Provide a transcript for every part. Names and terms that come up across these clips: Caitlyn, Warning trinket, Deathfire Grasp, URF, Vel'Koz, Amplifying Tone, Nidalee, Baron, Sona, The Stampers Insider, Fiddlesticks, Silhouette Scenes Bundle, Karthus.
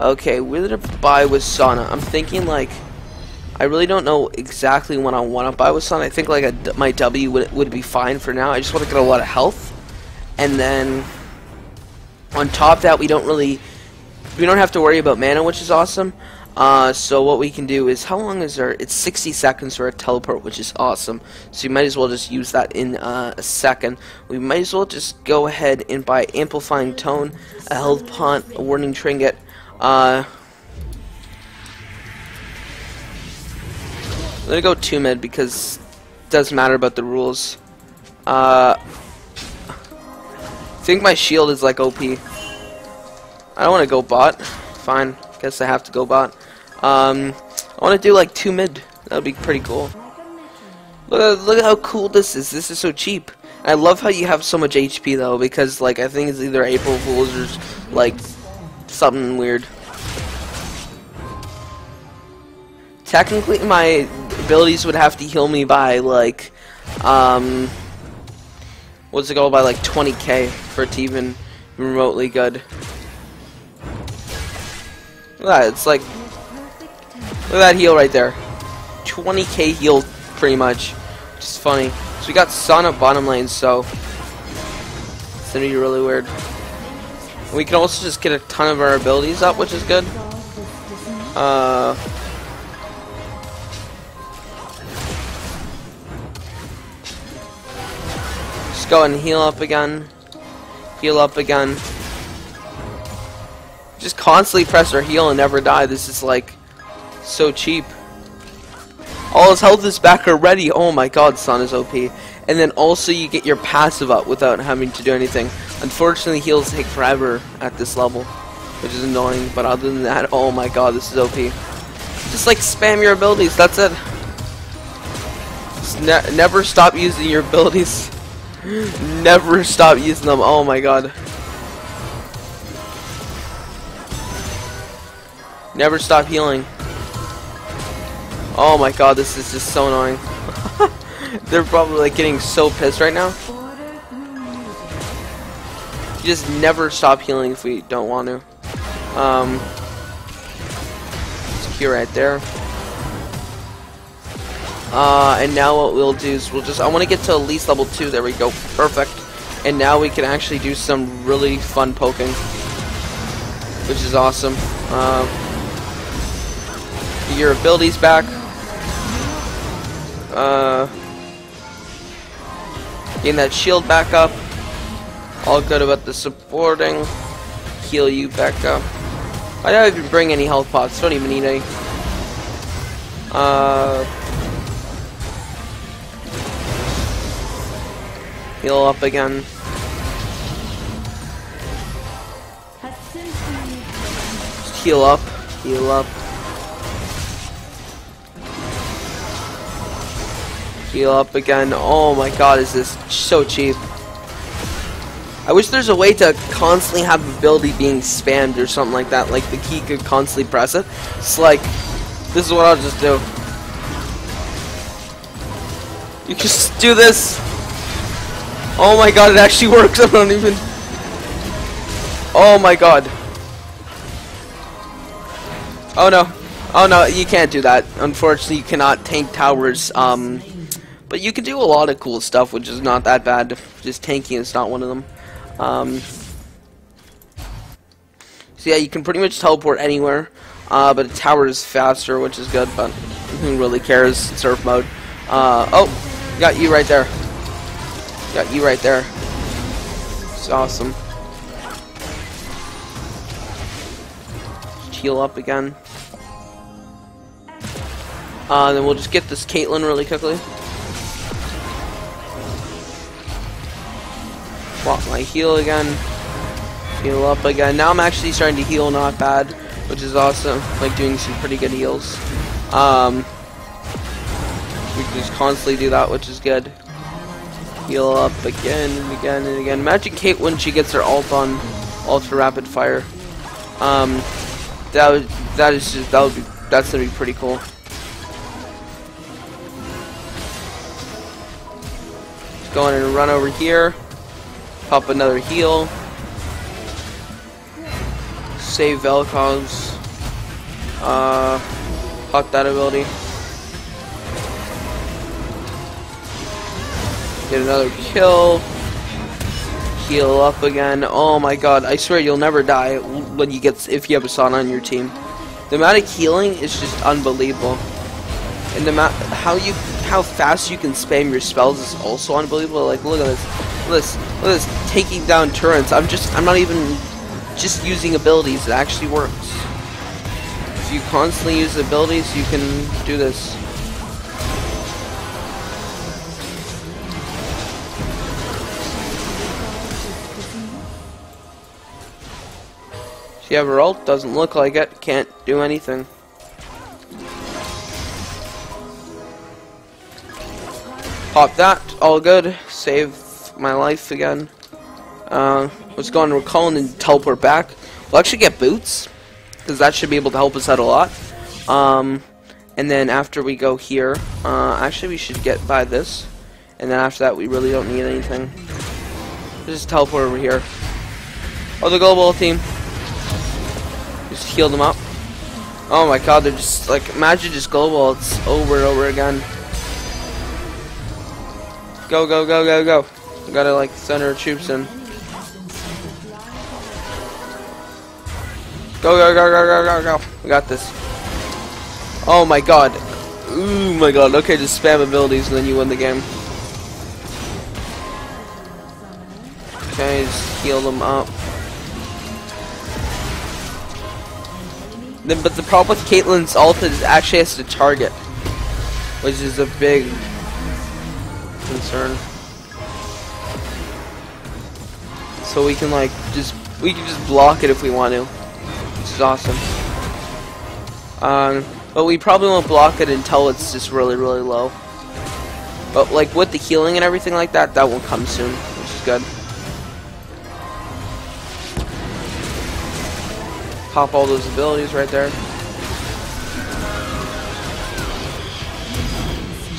Okay, we're gonna buy with Sona. I'm thinking like, I really don't know exactly when I want to buy with Sona. I think like my W would be fine for now. I just want to get a lot of health, and then on top of that, we don't have to worry about mana, which is awesome. So what we can do is, how long is our? It's 60 seconds for a teleport, which is awesome. So you might as well just use that in a second. We might as well just go ahead and buy Amplifying Tone, a Health Pond, a Warning Trinket. I'm gonna go 2-mid because it doesn't matter about the rules. I think my shield is like OP. I don't want to go bot. Fine, guess I have to go bot. I want to do like 2 mid. That would be pretty cool. Look at how cool this is. This is so cheap. I love how you have so much HP though, because like I think it's either April Fools or like something weird. Technically, my abilities would have to heal me by like what's it called, by like 20k for it to even be remotely good. Look at that, it's like, look at that heal right there. 20k heal pretty much. Which is funny. So we got Sona bottom lane, so it's gonna be really weird. And we can also just get a ton of our abilities up, which is good. Go and heal up again. Heal up again. Just constantly press or heal and never die. This is like so cheap. All his health is back already. Oh my god, Sona is OP. And then also you get your passive up without having to do anything. Unfortunately, heals take forever at this level, which is annoying. But other than that, oh my god, this is OP. Just like spam your abilities. That's it. Just never stop using your abilities. Never stop using them. Oh my god. Never stop healing. Oh my god, this is just so annoying. They're probably like getting so pissed right now. You just never stop healing if we don't want to. It's here right there. And now what we'll do is we'll just, I want to get to at least level 2, there we go, perfect. And now we can actually do some really fun poking, which is awesome. Get your abilities back. Getting that shield back up. All good about the supporting. Heal you back up. I don't even bring any health pots, don't even need any. Heal up again. Just heal up. Heal up. Heal up again. Oh my god, is this so cheap. I wish there's a way to constantly have ability being spammed or something like that. Like the key could constantly press it. It's like, this is what I'll just do. You can just do this. Oh my god, it actually works. I don't even. Oh my god. Oh no. Oh no, you can't do that. Unfortunately, you cannot tank towers. But you can do a lot of cool stuff, which is not that bad. Just tanking is not one of them. So yeah, you can pretty much teleport anywhere. But a tower is faster, which is good, but who really cares? It's surf mode. Oh, got you right there. Got you right there. It's awesome. Just heal up again. Then we'll just get this Caitlyn really quickly. Swap my heal again. Heal up again. Now I'm actually starting to heal not bad, which is awesome. Like doing some pretty good heals. We can just constantly do that, which is good. Heal up again and again and again. Imagine Kate when she gets her ult on ultra rapid fire. That's gonna be pretty cool. Just go on and run over here. Pop another heal. save Vel'Koz. Fuck that ability. Get another kill. Heal up again. Oh my god, I swear you'll never die when you get, if you have a Sona on your team. The amount of healing is just unbelievable. And the amount, how fast you can spam your spells is also unbelievable. Like, look at this. Look at this. Taking down turrets. I'm not even just using abilities. It actually works. If you constantly use abilities, you can do this. She have her ult? Doesn't look like it. Can't do anything. Pop that. All good. Save my life again. Let's go on recall and teleport back. We'll actually get boots, because that should be able to help us out a lot. And then after we go here, actually we should get by this. And then after that we really don't need anything. Just teleport over here. Oh, the global team. Just heal them up. Oh my god, they're just like, imagine just global ults over and over again. Go, go, go, go, go. We gotta like send our troops in. Go, go, go, go, go, go, go. We got this. Oh my god. Ooh my god. Okay, just spam abilities and then you win the game. Okay, just heal them up. But the problem with Caitlyn's ult is it actually has to target, which is a big concern. So we can like just block it if we want to, which is awesome. But we probably won't block it until it's just really low. But like with the healing and everything like that, that won't come soon, which is good. Pop all those abilities right there.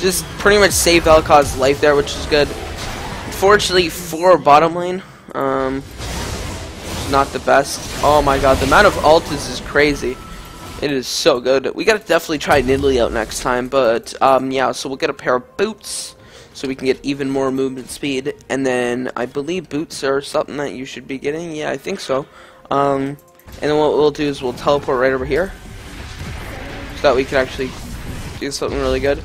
Just pretty much save Vel'Koz's life there, which is good. Unfortunately for bottom lane, not the best. Oh my god, the amount of ultis is crazy. It is so good. We gotta definitely try Nidalee out next time, but yeah, so we'll get a pair of boots so we can get even more movement speed, and then I believe boots are something that you should be getting. Yeah, I think so. And then what we'll do is we'll teleport right over here, so that we can actually do something really good.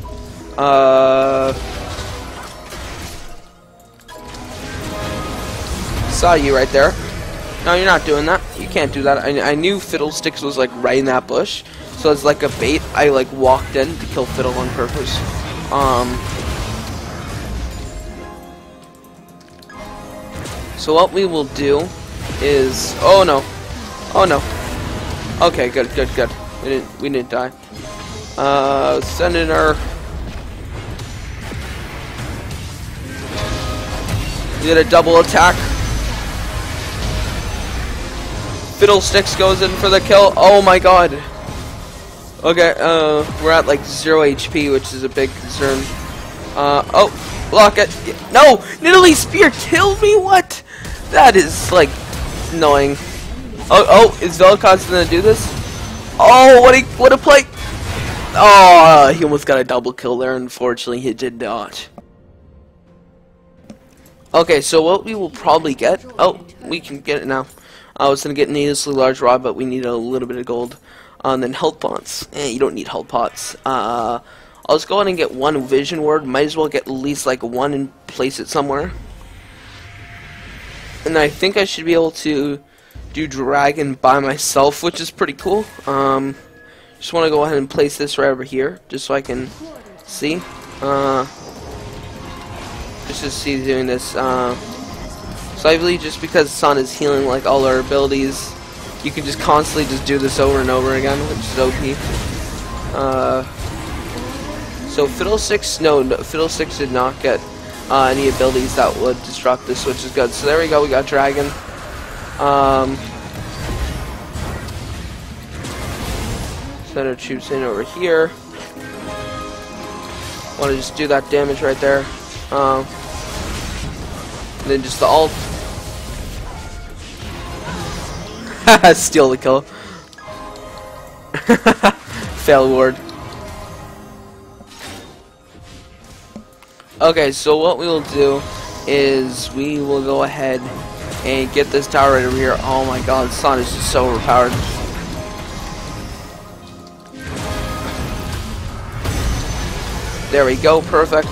Saw you right there. No, you're not doing that. You can't do that. I knew Fiddlesticks was like right in that bush, so it's like a bait. I like walked in to kill Fiddle on purpose. So what we will do is, oh no. Oh no. Okay, good, good, good. We didn't die. Send in our... We did a double attack. Fiddlesticks goes in for the kill. Oh my god. Okay, we're at like 0 HP, which is a big concern. Oh, block it. No! Nidalee Spear killed me? What? That is like annoying. Oh, is Vel'Koz gonna do this? Oh, what a play! Oh, he almost got a double kill there. Unfortunately, he did not. Okay, so what we will probably get... Oh, we can get it now. I was gonna get an needlessly large rod, but we need a little bit of gold. And then health pots. You don't need health pots. I'll just go ahead and get one vision ward. Might as well get at least like one and place it somewhere. And I think I should be able to... do dragon by myself, which is pretty cool. Just want to go ahead and place this right over here, just so I can see. Just to see doing this. So I believe just because Sona is healing like all our abilities, you can just constantly just do this over and over again, which is OP. So Fiddlesticks, no, Fiddlesticks did not get any abilities that would disrupt this, which is good. So there we go, we got dragon. Send our troops in over here. Want to just do that damage right there. And then just the ult. Steal the kill. Fail ward. Okay, so what we will do is we will go ahead and get this tower right over here. Oh my god, Sona is just so overpowered. There we go, perfect.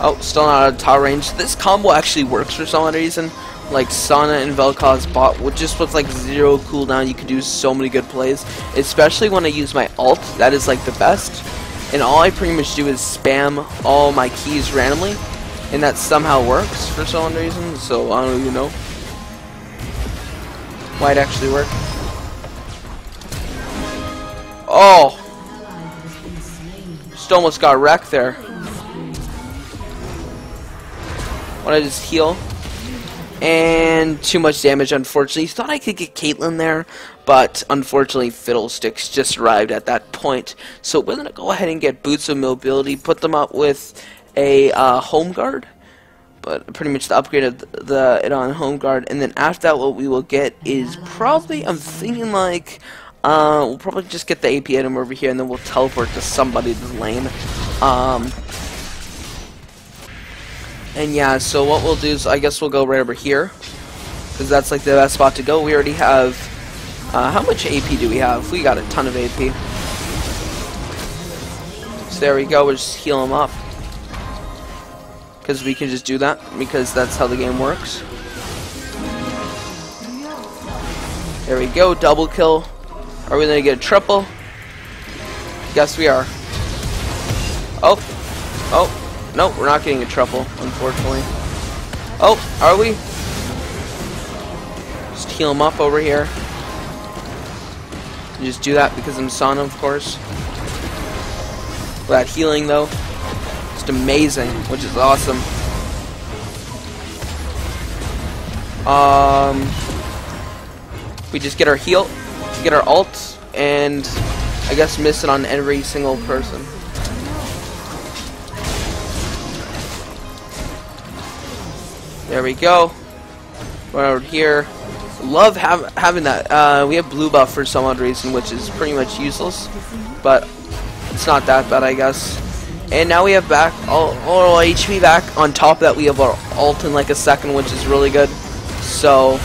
Oh, still not out of tower range. This combo actually works for some reason. Like Sona and Vel'Koz bot, which just with like zero cooldown, you can do so many good plays. Especially when I use my ult, that is like the best. And all I pretty much do is spam all my keys randomly, and that somehow works for some reason. So I don't even know why it actually worked. Oh, just almost got wrecked there. Want to just heal? And too much damage, unfortunately. Thought I could get Caitlyn there, but unfortunately Fiddlesticks just arrived at that point. So we're gonna go ahead and get boots of mobility, put them up with a home guard, but pretty much the upgrade of it on home guard. And then after that, what we will get is probably, I'm thinking like we'll probably just get the AP item over here, and then we'll teleport to somebody's lane. And yeah, so what we'll do is, I guess we'll go right over here, because that's like the best spot to go. We already have, how much AP do we have? We got a ton of AP. So there we go, we'll just heal him up. Because we can just do that, because that's how the game works. There we go, double kill. Are we going to get a triple? Yes, we are. Oh, oh. Nope, we're not getting a triple, unfortunately. Oh, are we? Just heal him up over here. You just do that because I'm Sona, of course. That healing, though, just amazing, which is awesome. We just get our heal, get our ult, and I guess miss it on every single person. There we go. Right over here. Love having that. We have blue buff for some odd reason, which is pretty much useless. But it's not that bad, I guess. And now we have back all our HP back. On top of that, we have our ult in like a second, which is really good. So,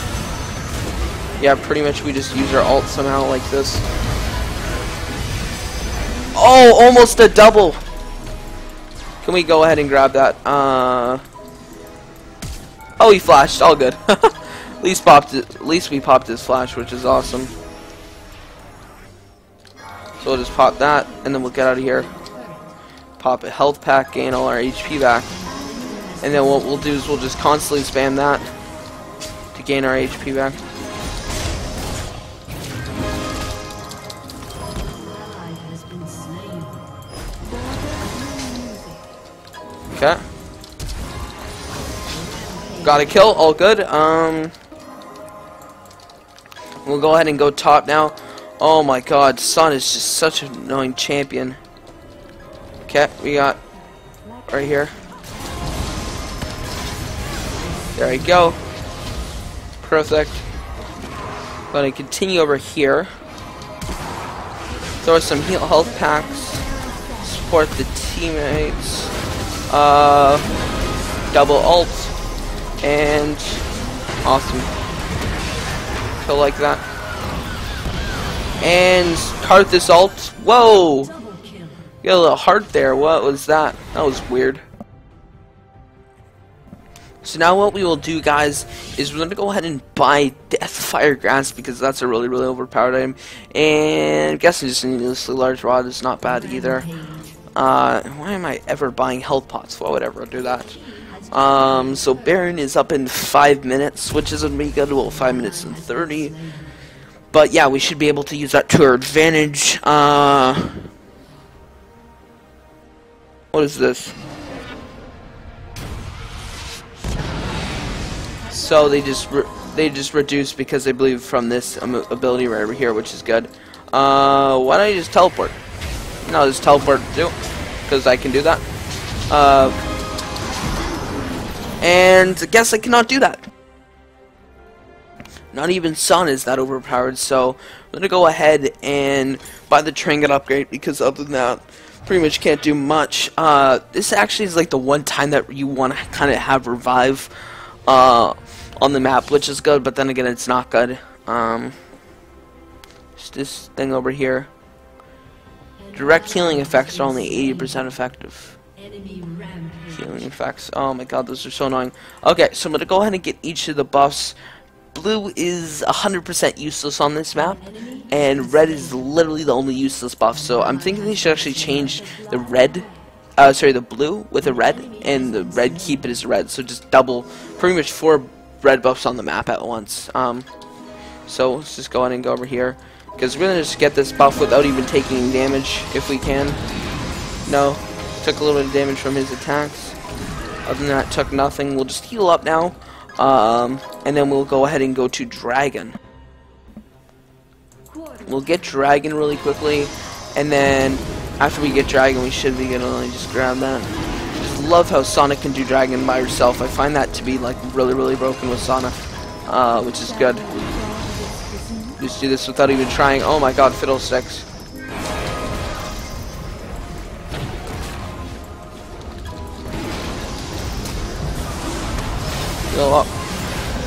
yeah, pretty much we just use our ult somehow like this. Oh, almost a double. Can we go ahead and grab that? Oh, he flashed. All good. At least we popped his flash, which is awesome. So we'll just pop that, and then we'll get out of here. Pop a health pack, gain all our HP back. And then what we'll do is we'll just constantly spam that to gain our HP back. Okay. Got a kill, all good. We'll go ahead and go top now. Oh my god, Sona is just such an annoying champion. Okay, we got right here. There we go. Perfect. Gonna continue over here. Throw some health packs. Support the teammates. Double ult. And awesome. Kill like that. And Karthus ult. Whoa! Got a little heart there. What was that? That was weird. So now what we will do, guys, is we're gonna go ahead and buy Deathfire Grasp, because that's a really, really overpowered item. And I guess just a needlessly large rod is not bad either. Why am I ever buying health pots? Why would I ever do that? So Baron is up in 5 minutes, which isn't really good. Well, 5 minutes and 30. But yeah, we should be able to use that to our advantage. What is this? So they just reduce because they believe from this ability right over here, which is good. Why don't I just teleport? No, just teleport too, because I can do that. And I guess I cannot do that. Not even Sona is that overpowered, so I'm going to go ahead and buy the trinket upgrade, because other than that, pretty much can't do much. This actually is like the one time that you want to kind of have revive on the map, which is good, but then again, it's not good. Just this thing over here. Direct healing effects are only 80% effective. Healing effects. Oh my god, those are so annoying. Okay, so I'm going to go ahead and get each of the buffs. Blue is 100% useless on this map, and red is literally the only useless buff, so I'm thinking they should actually change the red, the blue with a red, and the red keep it as red, so just double, pretty much 4 red buffs on the map at once. So let's just go ahead and go over here, because we're going to just get this buff without even taking damage, if we can. No, took a little bit of damage from his attacks, other than that, took nothing. We'll just heal up now. And then we'll go ahead and go to Dragon. We'll get Dragon really quickly, and then after we get Dragon, we should be gonna only just grab that. Just love how Sona can do Dragon by herself. I find that to be like really broken with Sona, which is good. Just do this without even trying. Oh my god, Fiddlesticks.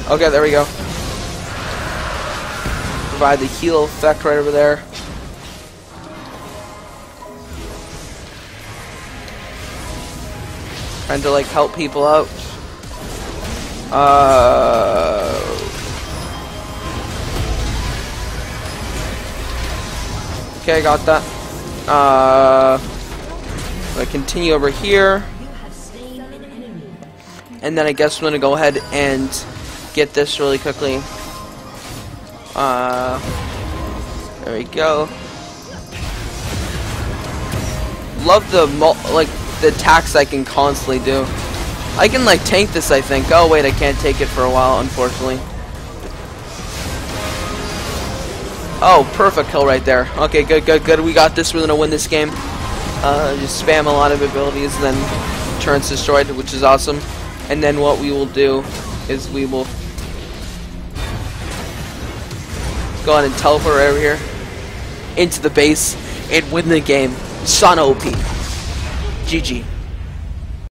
Okay, there we go. Provide the heal effect right over there. Trying to like help people out. Okay, got that. I'm gonna continue over here. And then I guess we're gonna go ahead and get this really quickly. There we go. Love the attacks I can constantly do. I can like tank this, I think. Oh wait, I can't take it for a while, unfortunately. Oh, perfect kill right there. Okay, good. We got this. We're gonna win this game. Just spam a lot of abilities, and then turrets destroyed, which is awesome. And then what we will do is we will go on and teleport over here into the base and win the game. Sona OP. GG.